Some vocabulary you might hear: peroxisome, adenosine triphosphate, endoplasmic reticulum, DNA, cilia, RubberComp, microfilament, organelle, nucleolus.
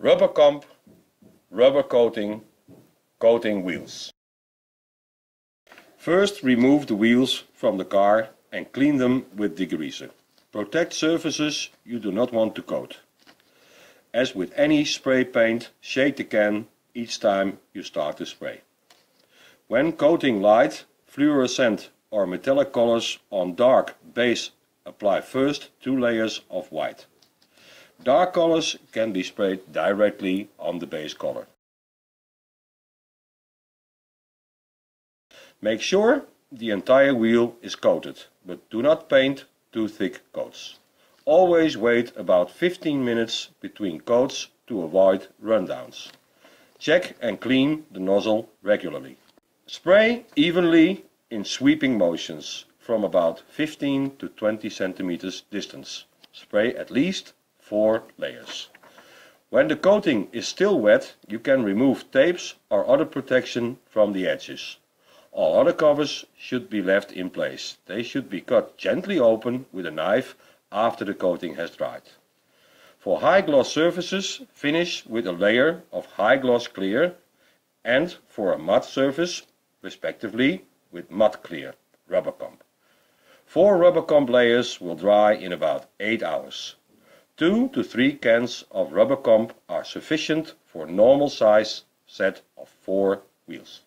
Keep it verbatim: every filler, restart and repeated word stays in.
RubberComp, rubber coating, coating wheels. First, remove the wheels from the car and clean them with degreaser. Protect surfaces you do not want to coat. As with any spray paint, shake the can each time you start to spray. When coating light, fluorescent or metallic colors on dark base, apply first two layers of white. Dark colors can be sprayed directly on the base color. Make sure the entire wheel is coated, but do not paint too thick coats. Always wait about fifteen minutes between coats to avoid rundowns. Check and clean the nozzle regularly. Spray evenly in sweeping motions from about fifteen to twenty centimeters distance. Spray at least four layers. When the coating is still wet, you can remove tapes or other protection from the edges. All other covers should be left in place. They should be cut gently open with a knife after the coating has dried. For high gloss surfaces, finish with a layer of high gloss clear, and for a matte surface, respectively, with matte clear RubberComp. Four RubberComp layers will dry in about eight hours. Two to three cans of RubberComp are sufficient for normal size set of four wheels.